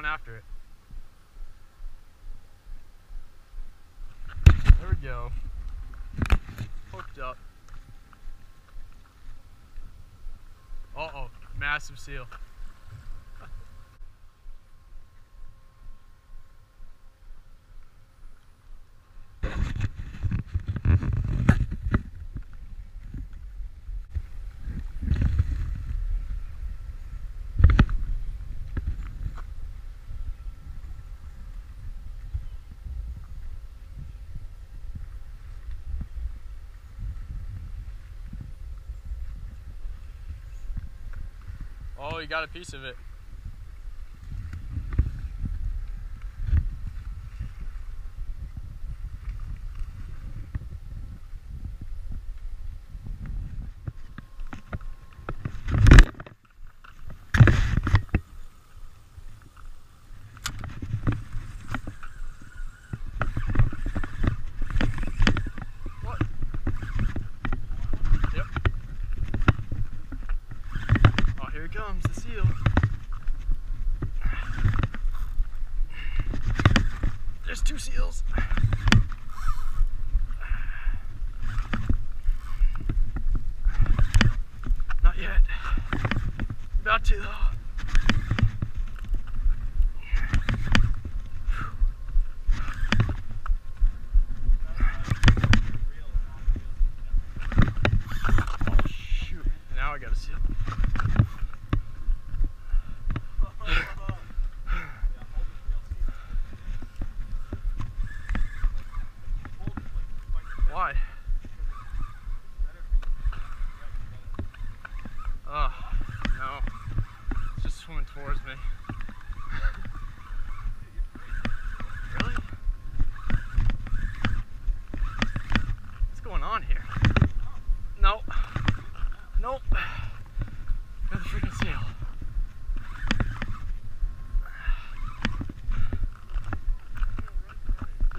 going after it. There we go. Hooked up. Uh-oh, massive seal. Oh, you got a piece of it. There's two seals. Not yet. About to though. Towards me. Really? What's going on here? No. Nope. Got the freaking seal.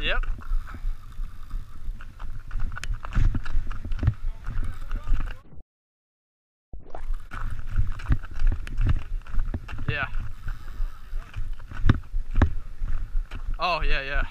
Yep. Oh, yeah, yeah.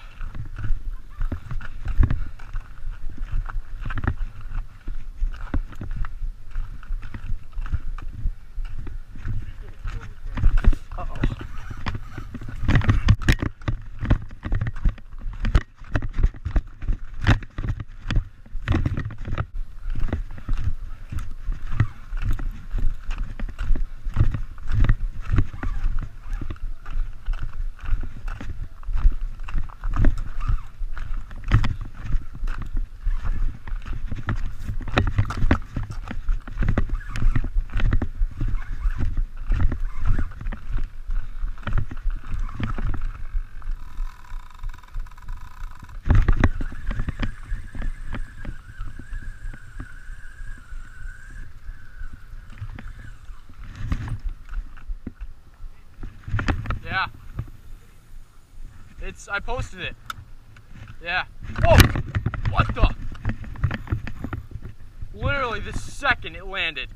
I posted it. Yeah. Whoa! What the? Literally the second it landed.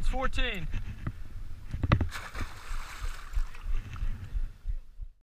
Jones, 14.